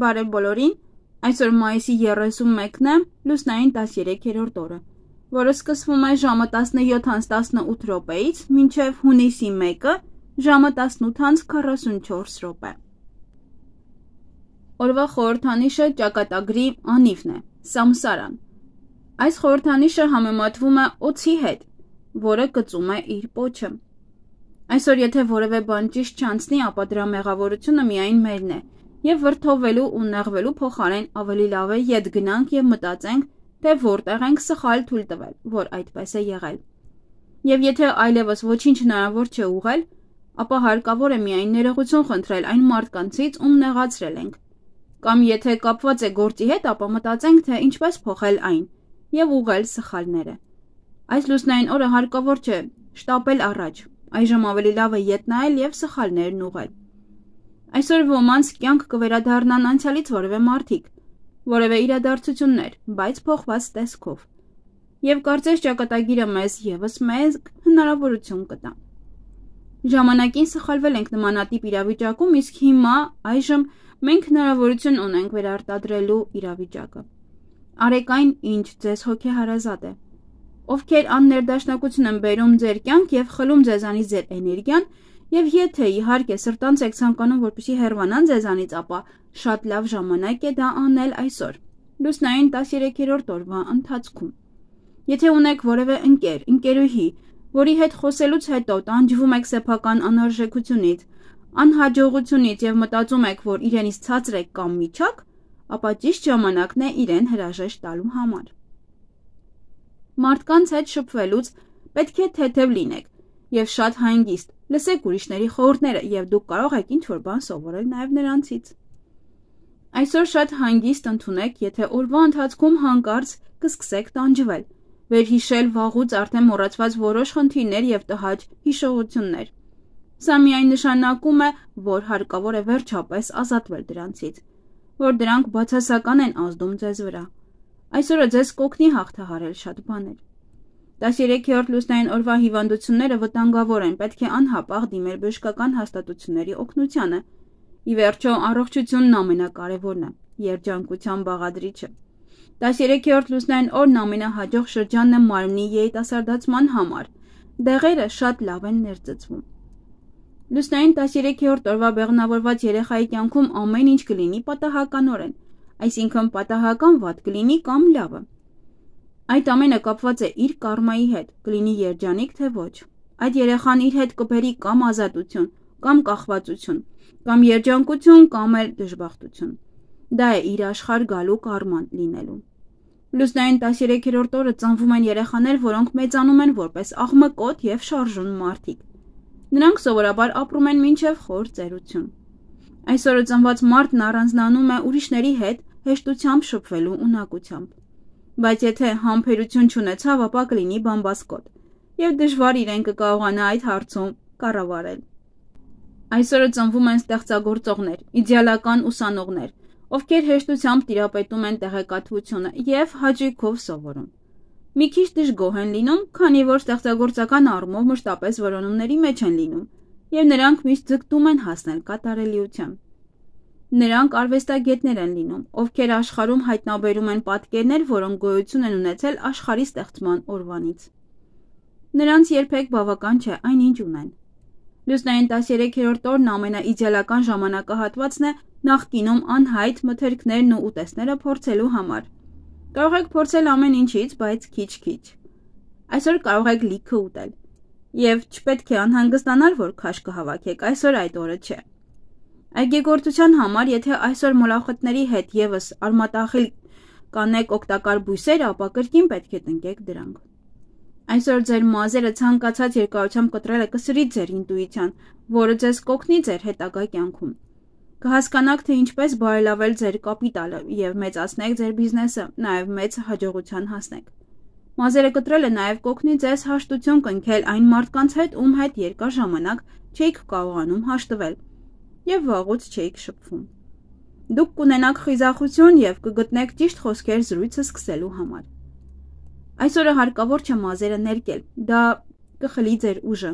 Բարև բոլորին, այսօր մայիսի 31-ն է, լուսնային 13-րդ օրը, որը սկսվում է ժամը 17:18 րոպեից մինչև հունիսի 1-ը, ժամը 18:44 րոպե։ Օրվա խորհրդանիշը ճակատագրի անիվն է, Սամսարան։ Այս խորհրդանիշը համեմատվում է օձի հետ, որը կծում է իր պոչը։ Այսօր եթե որևէ բան ճիշտ չանցնի, ապա դրա մեղավորությունը միայն մերն է։ Եվ վրդովվելու ու նեղվելու փոխարեն ավելի լավ է ետ գնանք եւ մտածենք, թե որտեղ ենք սխալ թույլ տվել, որ այդպես է եղել։ Եվ եթե այլևս ոչինչ հնարավոր չէ ուղղել, ապա հարկավոր է միայն ներողություն խնդրել այն մարդկանցից, ում նեղացրել ենք։ Կամ եթե կապված է գործի հետ, ապա մտածենք, թե ինչպես փոխել այն եւ ուղղել սխալները։ Այս լուսնային օրը հարկավոր չէ շտապել առաջ։ Այժմ ավելի լավ է ետ նայել եւ սխալներն ուղղել։ Այսօր ոմանց կյանք կվերադառնան անցյալից որևէ մարդիկ, որևէ իրադարձություններ, բայց փոխված տեսքով։ Եվ կարծես ճակատագիրը մեզ եւս մեզ հնարավորություն կտա։ Ժամանակին սխալվել ենք նմանատիպ իրավիճակում, իսկ հիմա այժմ մենք հնարավորություն ունենք վերարտադրելու իրավիճակը։ Արեք այն, ինչ ձեզ հոգեհարազատ է։ Ովքեր աններդաշնակություն են բերում ձեր կյանք եւ խլում ձեզանից ձեր էներգիան, եւ եթե իհարկե սրտանց եք ցանկանում, որպեսզի հեռվանան ձեզանից, ապա շատ լավ ժամանակ է դա անել այսօր, լուսնային 13-րդ օրվա ընթացքում։ Եթե ունեք որևէ ընկեր, ընկերուհի, որի հետ խոսելուց հետո տանջվում եք սեփական անարժեքությունից, անհաջողությունից եւ մտածում եք, որ իրենից ցածր եք կամ միջակ, ապա ճիշտ ժամանակն է իրեն հրաժեշտ տալու համար։ Մարդկանց հետ շփվելուց պետք է թեթև լինեք եւ շատ հանգիստ, լսեք ուրիշների խորհուրդները եւ դուք կարող եք ինչ-որ բան սովորել նաեւ նրանցից։ Այսօր շատ հանգիստ ընդունեք, եթե օրվա ընթացքում հանկարծ կսկսեք տանջվել, վերհիշել վաղուց արդեն մոռացված որոշ խնդիրներ եւ տհաճ հիշողություններ։ Սա միայն նշանակում է, որ հարկավոր է վերջապես ազատվել դրանցից, որ դրանք բացասական են ազդում ձեզ վրա։ Այսօրը ձեզ կօգնի հաղթահարել շատ բաներ։ 13-րդ լուսնային օրվա հիվանդությունները վտանգավոր են, պետք է անհապաղ դիմել բժշկական հաստատությունների օգնությանը։ Ի վերջո, առողջությունն ամենակարևորն է, երջանկության բաղադրիչը։ 13-րդ լուսնային օրն ամենահաջող շրջանն է մարմնի երիտասարդացման համար։ Դեղերը շատ լավ են ներծծվում։ Լուսնային 13-րդ օրվա բեղմնավորված երեխայի կյանքում ամեն ինչ կլինի պատահականորեն։ Այսինքն պատահական վատ կլինի կամ լավը։ Այդ ամենը կապված է իր կարմայի հետ, կլինի երջանիկ թե ոչ։ Այդ երեխան իր հետ կբերի կամ ազատություն, կամ կախվածություն, կամ երջանկություն, կամ էլ դժբախտություն։ Դա է իր աշխարհ գալու կարման լինելու։ Լուսնային 13-րդ օրը ծնվում են երեխաներ, որոնք մեծանում են որպես աղմկոտ եւ շարժուն մարդիկ։ Նրանք սովորաբար ապրում են մինչեւ խոր ծերություն։ Այսօրը ծնված մարդն առանձնանում է ուրիշների հետ հեշտությամբ շփվելու ունակությամբ։ Բայց եթե համբերություն չունեցավ, ապա կլինի բամբասկոտ, եւ դժվար իրեն կկարողանա այդ հարցում կառավարել։ Այսօրը ծնվում են ստեղծագործողներ, իդեալական ուսանողներ, ովքեր հեշտությամբ տիրապետում են տեղեկատվությունը եւ հաճույքով սովորում։ Մի քիչ դժգոհ են լինում, քանի որ ստեղծագործական առումով մշտապես որոնումների մեջ են լինում։ Եվ նրանք միշտ ձգտում են հասնել կատարելիության։ Նրանք արվեստագետներ են լինում, ովքեր աշխարհում հայտնաբերում են պատկերներ, որոնք գոյություն են ունեցել աշխարհի ստեղծման օրվանից։ Նրանց երբեք բավական չէ այն, ինչ ունեն։ Լուսնային 13-րդ օրն ամենաիդեալական ժամանակահատվածն է նախկինում անհայտ մթերքներն ու ուտեստները փորձելու համար։ Կարող եք փորձել ամեն ինչից, բայց քիչ-քիչ։ Այսօր կարող եք լիքը ուտել։ Եվ չպետք է անհանգստանալ, որ քաշ կհավաքեք, այսօր այդ օրը չէ։ Այգեգործության համար, եթե այսօր մոլախոտների հետ եւս արմատախիլ կանեք օգտակար բույսեր, ապա կրկին պետք է տնկեք դրանք։ Այսօր ձեր մազերը ցանկացած երկարությամբ կտրելը կսրի ձեր ինտուիցիան, որը ձեզ կօգնի ձեր հետագա կյանքում։ Կհասկանաք, թե ինչպես բարելավել ձեր կապիտալը եւ մեծացնեք ձեր բիզնեսը, նաեւ մեծ հաջողության հասնեք։ Մազերը կտրելը նաև կօգնի ձեզ հաշտություն կնքել այն մարդկանց հետ, ում հետ երկար ժամանակ չեք կարողանում հաշտվել եւ վաղուց չեք շփվում։ Դուք կունենաք խիզախություն եւ կգտնեք ճիշտ խոսքեր զրույցը սկսելու համար։ Այսօրը հարկավոր չէ մազերը ներկել, դա կխլի ձեր ուժը։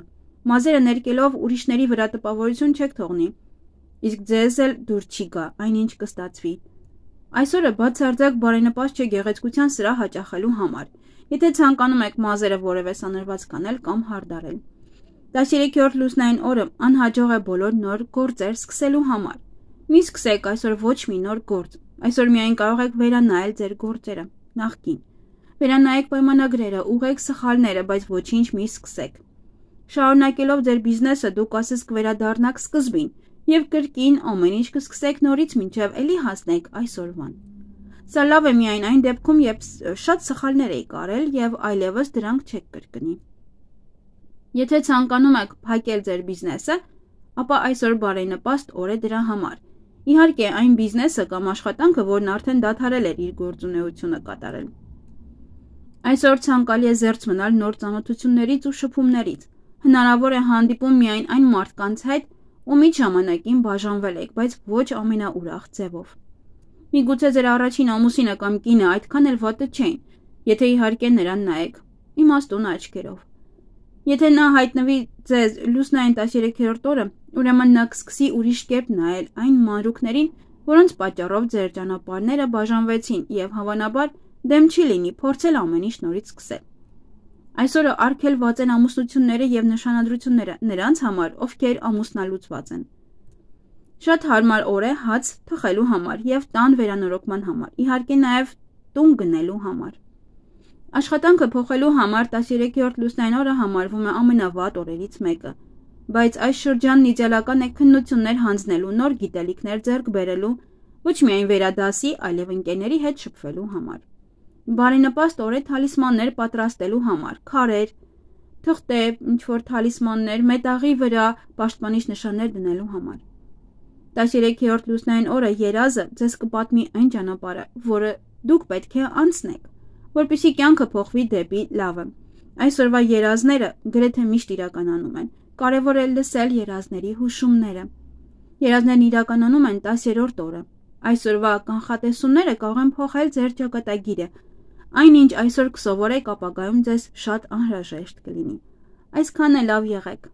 Մազերը ներկելով ուրիշների վրա տպավորություն չեք թողնի։ իսկ ձեզ էլ դուր չի գա, այն ինչ կստացվի։ Այսօրը բացարձակ բարենպաստ չէ գեղեցկության սրա հաճախելու համար, եթե ցանկանում եք մազերը որևէ սանրված կանել կամ հարդարել։ 13-րդ լուսնային օրը անհաջող է բոլոր նոր գործեր սկսելու համար։ Մի սկսեք այսօր ոչ մի նոր գործ։ Այսօր միայն կարող եք վերանայել ձեր գործերը, նախքին։ Վերանայեք պայմանագրերը, ուղղեք սխալները, բայց ոչինչ մի սկսեք։ Շարունակելով ձեր բիզնեսը դուք ասես կվերադառնաք սկզբին։ Եվ կրկին ամեն ինչ կսկսեք նորից մինչև էլի հասնեք այսօրվան։ Սա լավ է միայն այն դեպքում, երբ շատ սխալներ եք արել եւ այլևս դրանք չեք կրկնի։ Եթե ցանկանում եք փակել ձեր բիզնեսը, ապա այսօր բարենպաստ օր է դրա համար։ Իհարկե, այն բիզնեսը կամ աշխատանքը, որն արդեն դադարել էր իր գործունեությունը կատարել։ Այսօր ցանկալի է զերծ մնալ նոր ծանոթություններից ու շփումներից։ Հնարավոր է հանդիպում միայն այն մարդկանց հետ, ումի ժամանակին բաժանվել եք, բայց ոչ ամենաուրախ ձևով։ Միգուցե ձեր առաջին ամուսինը կամ կինը այդքան էլ վատը չէին, եթե իհարկե նրան նայեք իմաստուն աչքերով։ Եթե նա հայտնվի ձեզ լուսնային 13-րդ օրը, ուրեմն նա կսկսի ուրիշ կերպ նայել այն մանրուքներին, որոնց պատճառով ձեր ճանապարհները բաժանվեցին եւ հավանաբար դեմ չի լինի փորձել ամեն ինչ նորից սկսել։ Այսօրը արգելված են ամուսնությունները և նշանադրությունները նրանց համար, ովքեր ամուսնալուծված են։ Շատ հարմար օր է հաց թխելու համար և տան վերանորոգման համար, իհարկե նաև տուն գնելու համար։ Աշխատանքը փոխելու համար 13-րդ լուսնային օրը համարվում է ամենավատ օրերից մեկը, բայց այս շրջանն իդեալական է քննություններ հանձնելու, նոր գիտելիքներ ձեռք բերելու, ոչ միայն վերադասի, այլև ընկերների հետ շփվելու համար։ Բարենպաստ օր է թալիսմաններ պատրաստելու համար, քարեր, թղթե, ինչ-որ թալիսմաններ, մետաղի վրա պաշտպանիչ նշաններ դնելու համար։ 13-րդ լուսնային օրը երազը ձեզ կպատմի այն ճանապարհը, որը դուք պետք է անցնեք, որպեսզի կյանքը փոխվի դեպի լավը։ Այսօրվա երազները գրեթե միշտ իրականանում են, կարևոր է լսել երազների հուշումները։ Երազներն իրականանում են 10-րդ օրը։ Այսօրվա կանխատեսումները կարող են փոխել ձեր ճակատագիրը։ Այն ինչ այսօր կսովորեք ապագայում ձեզ շատ անհրաժեշտ կլինի։ Այսքան է լավ եղեք։